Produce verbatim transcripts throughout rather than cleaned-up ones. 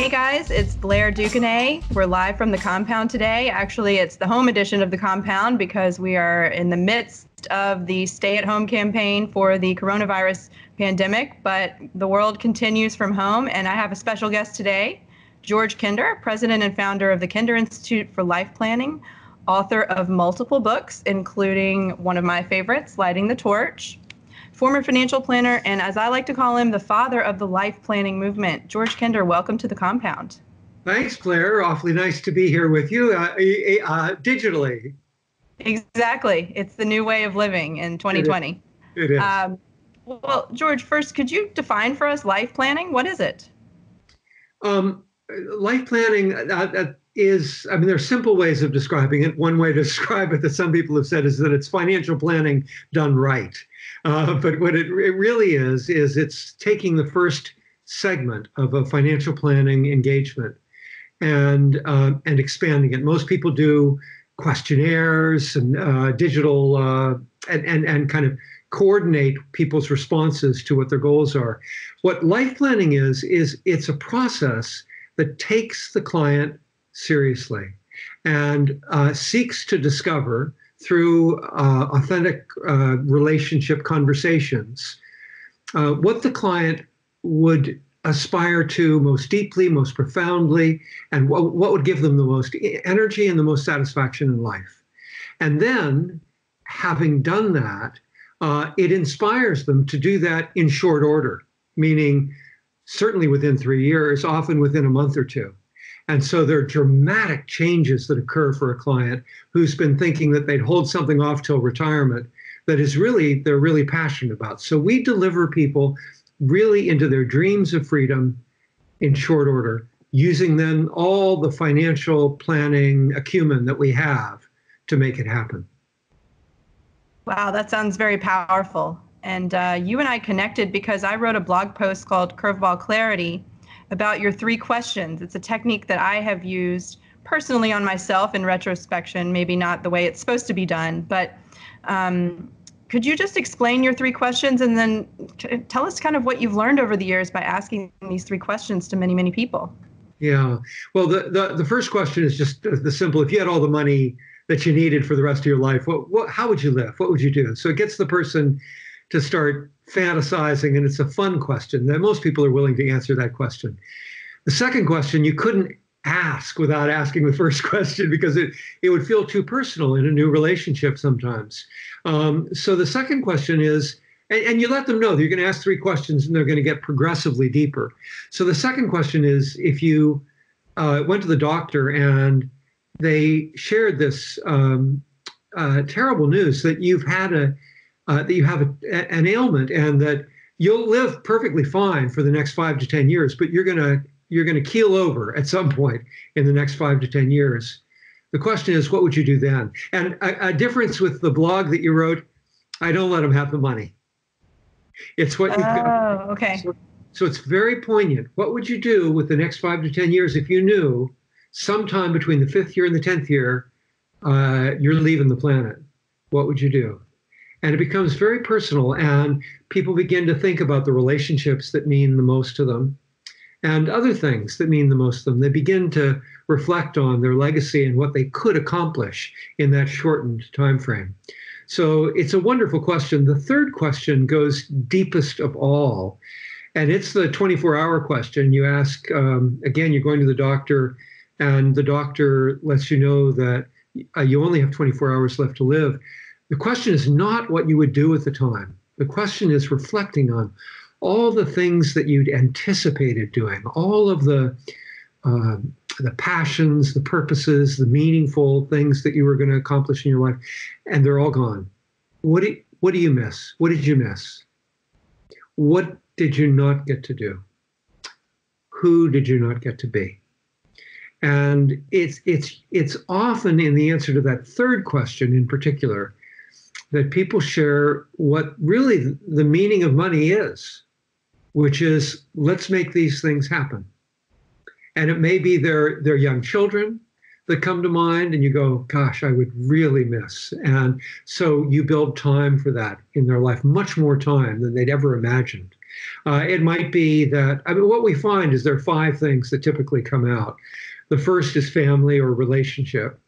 Hey guys, it's Blair duQuesnay. We're live from The Compound today. Actually, it's the home edition of The Compound because we are in the midst of the stay-at-home campaign for the coronavirus pandemic, but the world continues from home, and I have a special guest today, George Kinder, president and founder of the Kinder Institute for Life Planning, author of multiple books, including one of my favorites, Lighting the Torch, former financial planner, and as I like to call him, the father of the life planning movement. George Kinder, welcome to The Compound. Thanks, Claire. Awfully nice to be here with you uh, uh, digitally. Exactly. It's the new way of living in twenty twenty. It is. It is. Um, well, George, first, could you define for us life planning? What is it? Um, life planning uh, is, I mean, there are simple ways of describing it. One way to describe it that some people have said is that it's financial planning done right. Uh, but what it, it really is, is it's taking the first segment of a financial planning engagement and uh, and expanding it. Most people do questionnaires and uh, digital uh, and, and, and kind of coordinate people's responses to what their goals are. What life planning is, is it's a process that takes the client seriously and uh, seeks to discover through uh, authentic uh, relationship conversations, uh, what the client would aspire to most deeply, most profoundly, and what, what would give them the most energy and the most satisfaction in life. And then, having done that, uh, it inspires them to do that in short order, meaning certainly within three years, often within a month or two. And so there are dramatic changes that occur for a client who's been thinking that they'd hold something off till retirement that is really, they're really passionate about. So we deliver people really into their dreams of freedom in short order, using then all the financial planning acumen that we have to make it happen. Wow, that sounds very powerful. And uh, you and I connected because I wrote a blog post called Curveball Clarity about your three questions. It's a technique that I have used personally on myself in retrospection, maybe not the way it's supposed to be done, but um, could you just explain your three questions and then t tell us kind of what you've learned over the years by asking these three questions to many, many people? Yeah, well, the, the, the first question is just the simple, if you had all the money that you needed for the rest of your life, what, what, how would you live? What would you do? So it gets the person to start fantasizing, and it's a fun question that most people are willing to answer that question. The second question you couldn't ask without asking the first question because it, it would feel too personal in a new relationship sometimes. Um, so the second question is, and, and you let them know that you're going to ask three questions and they're going to get progressively deeper. So the second question is, if you uh, went to the doctor and they shared this um, uh, terrible news that you've had a Uh, that you have a, an ailment and that you'll live perfectly fine for the next five to ten years, but you're gonna you're gonna keel over at some point in the next five to ten years. The question is, what would you do then? And a, a difference with the blog that you wrote, I don't let them have the money. It's what you've got. Oh, okay. So, so it's very poignant. What would you do with the next five to ten years if you knew sometime between the fifth year and the tenth year uh, you're leaving the planet? What would you do? And it becomes very personal, and people begin to think about the relationships that mean the most to them and other things that mean the most to them. They begin to reflect on their legacy and what they could accomplish in that shortened time frame. So it's a wonderful question. The third question goes deepest of all, and it's the twenty-four hour question. You ask, um, again, you're going to the doctor, and the doctor lets you know that uh, you only have twenty-four hours left to live. The question is not what you would do at the time. The question is reflecting on all the things that you'd anticipated doing, all of the uh, the passions, the purposes, the meaningful things that you were going to accomplish in your life, and they're all gone. What do, what do you miss? What did you miss? What did you not get to do? Who did you not get to be? And it's it's it's often in the answer to that third question in particular that people share what really the meaning of money is, which is, let's make these things happen. And it may be their, their young children that come to mind, and you go, gosh, I would really miss. And so you build time for that in their life, much more time than they'd ever imagined. Uh, it might be that, I mean, what we find is there are five things that typically come out. The first is family or relationship.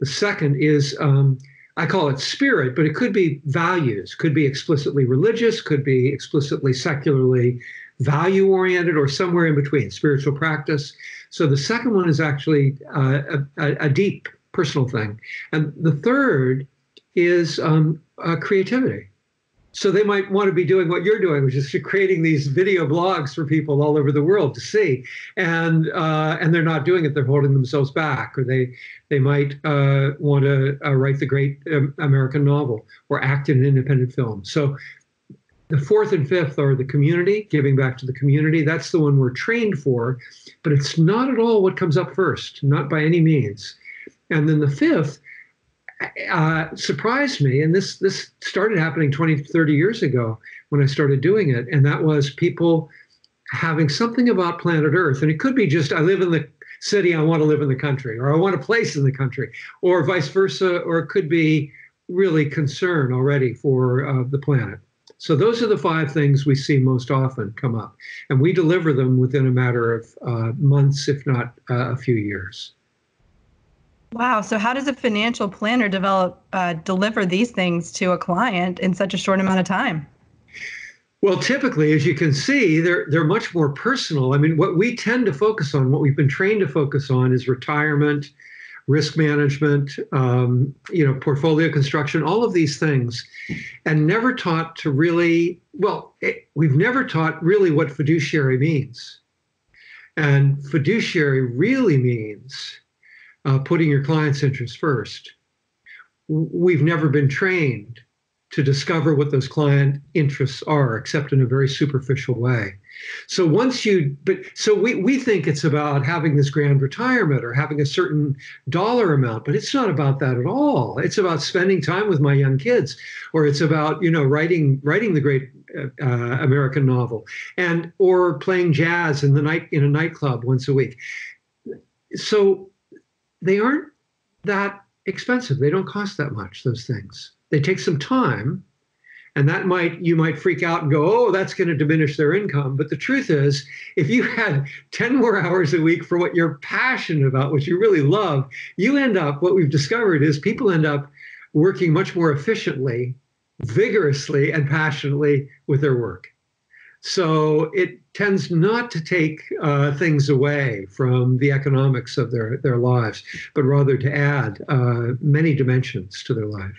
The second is, um, I call it spirit, but it could be values, could be explicitly religious, could be explicitly secularly value-oriented, or somewhere in between, spiritual practice. So the second one is actually uh, a, a deep personal thing. And the third is um, uh, creativity. So they might want to be doing what you're doing, which is creating these video blogs for people all over the world to see, and uh, and they're not doing it. They're holding themselves back, or they they might uh, want to uh, write the great um, American novel or act in an independent film. So the fourth and fifth are the community, giving back to the community. That's the one we're trained for, but it's not at all what comes up first, not by any means. And then the fifth Uh, surprised me, and this this started happening twenty, thirty years ago when I started doing it, and that was people having something about planet Earth. And it could be just, I live in the city, I want to live in the country, or I want a place in the country, or vice versa, or it could be really concern already for uh, the planet. So those are the five things we see most often come up, and we deliver them within a matter of uh, months, if not uh, a few years. Wow. So how does a financial planner develop, uh, deliver these things to a client in such a short amount of time? Well, typically, as you can see, they're, they're much more personal. I mean, what we tend to focus on, what we've been trained to focus on, is retirement, risk management, um, you know, portfolio construction, all of these things, and never taught to really, well, it, we've never taught really what fiduciary means. And fiduciary really means Uh, putting your client's interests first. We've never been trained to discover what those client interests are, except in a very superficial way. So once you, but so we, we think it's about having this grand retirement or having a certain dollar amount, but it's not about that at all. It's about spending time with my young kids, or it's about, you know, writing, writing the great uh, American novel, and, or playing jazz in the night, in a nightclub once a week. So they aren't that expensive. They don't cost that much, those things. They take some time, and that might, you might freak out and go, oh, that's going to diminish their income. But the truth is, if you had ten more hours a week for what you're passionate about, what you really love, you end up, what we've discovered is people end up working much more efficiently, vigorously, and passionately with their work. So it tends not to take uh, things away from the economics of their, their lives, but rather to add uh, many dimensions to their life.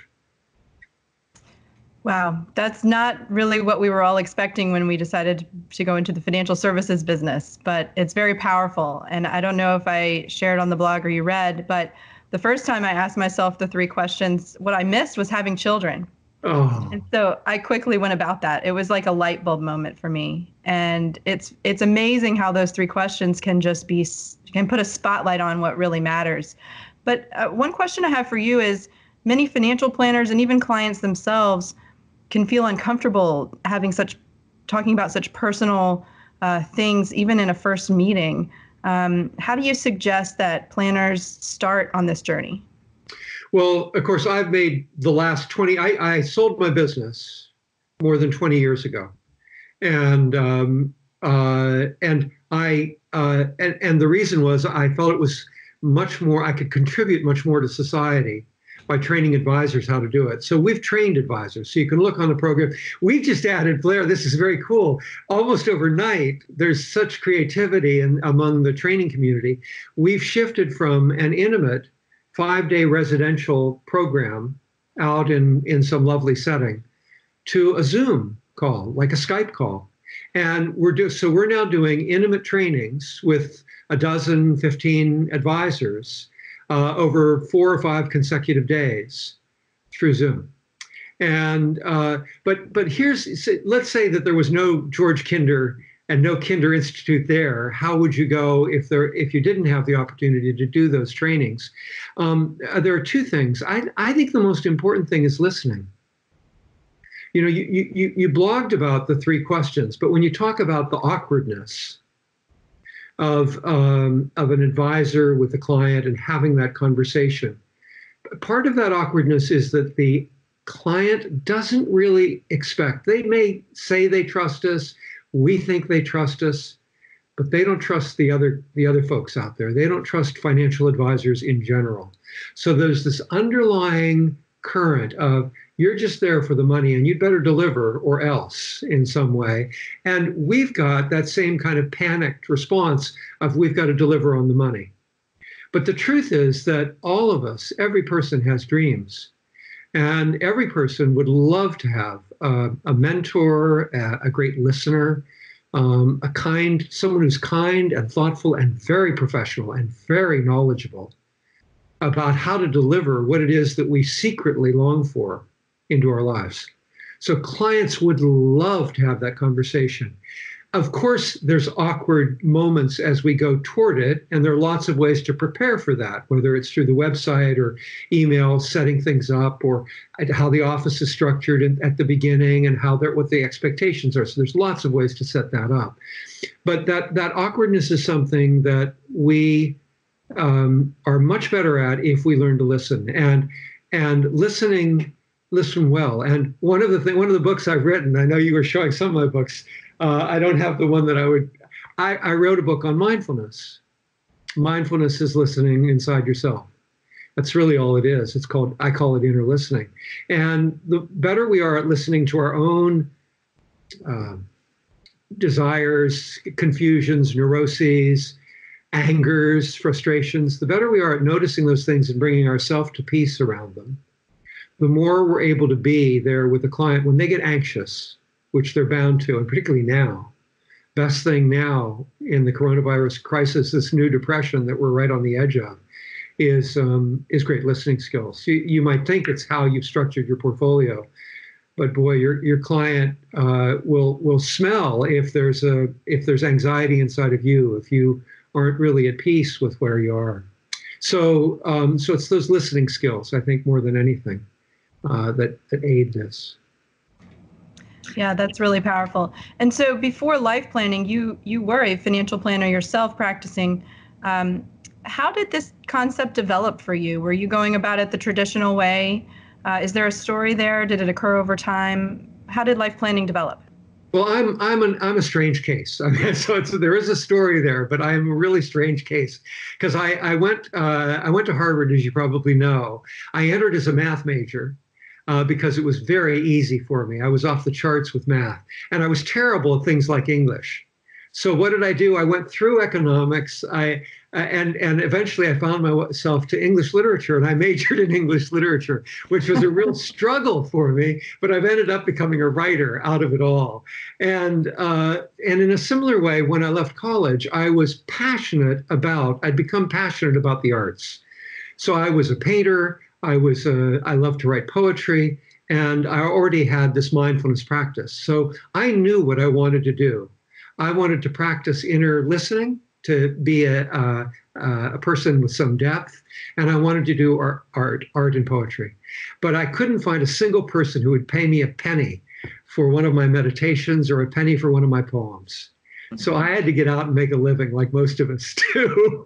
Wow. That's not really what we were all expecting when we decided to go into the financial services business, but it's very powerful. And I don't know if I shared on the blog or you read, but the first time I asked myself the three questions, what I missed was having children. Oh. And so I quickly went about that. It was like a light bulb moment for me. And it's it's amazing how those three questions can just be, can put a spotlight on what really matters. But uh, one question I have for you is, many financial planners and even clients themselves can feel uncomfortable having such, talking about such personal uh, things, even in a first meeting. Um, how do you suggest that planners start on this journey? Well, of course, I've made the last twenty, I, I sold my business more than twenty years ago. And um, uh, and I uh, and, and the reason was I felt it was much more, I could contribute much more to society by training advisors how to do it. So we've trained advisors. So you can look on the program. We've just added, Blair, this is very cool. Almost overnight, there's such creativity in, among the training community. We've shifted from an intimate five-day residential program out in, in some lovely setting to a Zoom call, like a Skype call. And we're do, so we're now doing intimate trainings with a dozen, fifteen advisors uh, over four or five consecutive days through Zoom. And, uh, but, but here's, let's say that there was no George Kinder and no Kinder Institute there. How would you go if there if you didn't have the opportunity to do those trainings? Um, there are two things. I, I think the most important thing is listening. You know, you, you, you blogged about the three questions, but when you talk about the awkwardness of, um, of an advisor with a client and having that conversation, part of that awkwardness is that the client doesn't really expect. They may say they trust us, We think they trust us, but they don't trust the other, the other folks out there. They don't trust financial advisors in general. So there's this underlying current of you're just there for the money and you'd better deliver or else in some way. And we've got that same kind of panicked response of we've got to deliver on the money. But the truth is that all of us, every person has dreams. And every person would love to have uh, a mentor, uh, a great listener, um, a kind, someone who's kind and thoughtful and very professional and very knowledgeable about how to deliver what it is that we secretly long for into our lives. So clients would love to have that conversation. Of course, there's awkward moments as we go toward it, and there are lots of ways to prepare for that, whether it's through the website or email, setting things up, or how the office is structured at the beginning and how they're, what the expectations are. So there's lots of ways to set that up. But that, that awkwardness is something that we um, are much better at if we learn to listen. And, and listening, listen well. And one of the thing, one of the books I've written, I know you were showing some of my books, Uh, I don't have the one that I would, I, I wrote a book on mindfulness. Mindfulness is listening inside yourself. That's really all it is. It's called, I call it inner listening. And the better we are at listening to our own uh, desires, confusions, neuroses, angers, frustrations, the better we are at noticing those things and bringing ourselves to peace around them, the more we're able to be there with the client when they get anxious, which they're bound to, and particularly now. Best thing now in the coronavirus crisis, this new depression that we're right on the edge of, is um, is great listening skills. You, you might think it's how you've structured your portfolio, but boy, your your client uh, will will smell if there's a if there's anxiety inside of you, if you aren't really at peace with where you are. So um, so it's those listening skills, I think, more than anything, uh, that that aid this. Yeah, that's really powerful. And so before life planning, you you were a financial planner yourself, practicing. Um, how did this concept develop for you? Were you going about it the traditional way? Uh, is there a story there? Did it occur over time? How did life planning develop? Well, I'm I'm an I'm a strange case. I mean, so it's, there is a story there, but I am a really strange case because I I went uh, I went to Harvard, as you probably know. I entered as a math major. Uh, because it was very easy for me. I was off the charts with math, and I was terrible at things like English. So what did I do? I went through economics, I uh, and and eventually I found myself to English literature, and I majored in English literature, which was a real struggle for me. But I've ended up becoming a writer out of it all. And uh, and in a similar way, when I left college, I was passionate about. I'd become passionate about the arts, so I was a painter. I was, uh, I loved to write poetry, and I already had this mindfulness practice. So I knew what I wanted to do. I wanted to practice inner listening, to be a, uh, uh, a person with some depth, and I wanted to do art, art, art and poetry. But I couldn't find a single person who would pay me a penny for one of my meditations or a penny for one of my poems. So I had to get out and make a living like most of us do.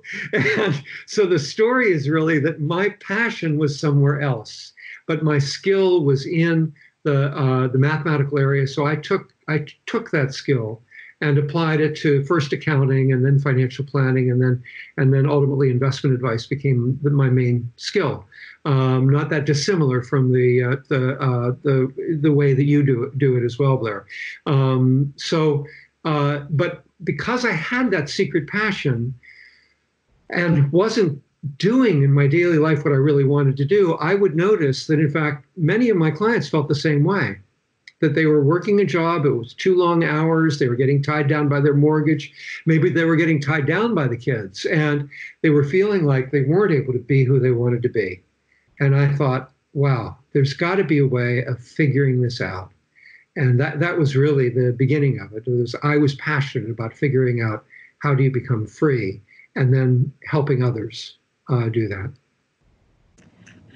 And so the story is really that my passion was somewhere else, but my skill was in the uh, the mathematical area. So I took I took that skill and applied it to first accounting and then financial planning, and then and then ultimately investment advice became the, my main skill. Um, not that dissimilar from the uh, the uh, the the way that you do do it as well, Blair. Um, so. Uh, but because I had that secret passion and wasn't doing in my daily life what I really wanted to do, I would notice that, in fact, many of my clients felt the same way, that they were working a job, it was too long hours, they were getting tied down by their mortgage, maybe they were getting tied down by the kids, and they were feeling like they weren't able to be who they wanted to be. And I thought, wow, there's got to be a way of figuring this out. And that, that was really the beginning of it. It was, I was passionate about figuring out how do you become free and then helping others uh, do that.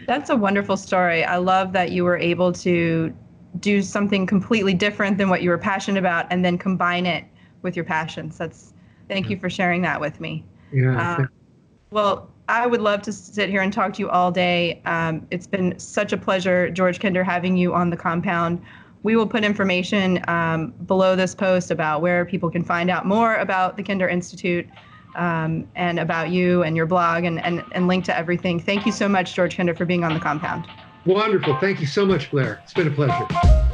That's a wonderful story. I love that you were able to do something completely different than what you were passionate about and then combine it with your passions. That's, thank you for sharing that with me. Yeah. Um, well, I would love to sit here and talk to you all day. Um, it's been such a pleasure, George Kinder, having you on The Compound. We will put information um, below this post about where people can find out more about the Kinder Institute um, and about you and your blog and, and, and link to everything. Thank you so much, George Kinder, for being on The Compound. Wonderful. Thank you so much, Blair. It's been a pleasure.